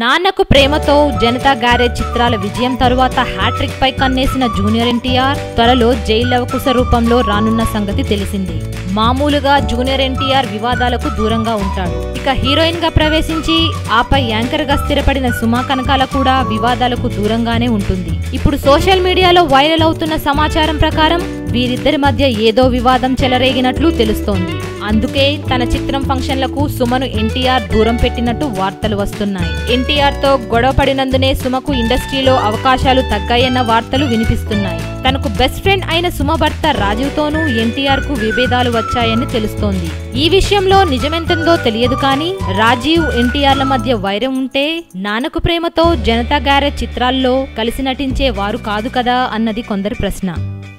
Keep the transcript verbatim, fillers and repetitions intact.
నాన్నకు ప్రేమతో జనతా గారే చిత్రాల విజయం తరువాత హ్యాట్రిక్ పై కన్నేసిన జూనియర్ ఎన్టీఆర్ త్వరలో జైలవకుశ రూపంలో రానున్న సంగతి తెలిసింది. మామూలుగా జూనియర్ ఎన్టీఆర్ వివాదాలకు దూరంగా ఉంటాడు. ఇక హీరోయిన్ గా ప్రవేశించి ఆపై యాంకర్ గా స్థిరపడిన సుమా కనకాల కూడా వివాదాలకు దూరంగానే ఉంటుంది. ఇప్పుడు సోషల్ మీడియాలో వైరల్ అవుతున్న సమాచారం ప్రకారం వీరిద్దరి మధ్య ఏదో వివాదం చెలరేగినట్లు తెలుస్తోంది. అందుకే తన చిత్రం ఫంక్షన్లకు సుమను ఎన్టీఆర్ దూరం పెట్టినట్టు వార్తలు వస్తున్నాయి. ఎన్టీఆర్ తో గొడవ పడినందునే సుమకు ఇండస్ట్రీలో అవకాశాలు తగ్గాయన్న వార్తలు వినిపిస్తున్నాయి. తనకు బెస్ట్ ఫ్రెండ్ అయిన సుమ భర్త రాజీవ్ తోనూ ఎన్టీఆర్ కు విభేదాలు వచ్చాయని తెలుస్తోంది. ఈ విషయంలో నిజమెంతుందో తెలియదు కానీ రాజీవ్ ఎన్టీఆర్ల మధ్య వైరం ఉంటే నాన్నకు ప్రేమతో జనతా గ్యారేజ్ చిత్రాల్లో కలిసి నటించే వారు కాదు కదా అన్నది కొందరి ప్రశ్న.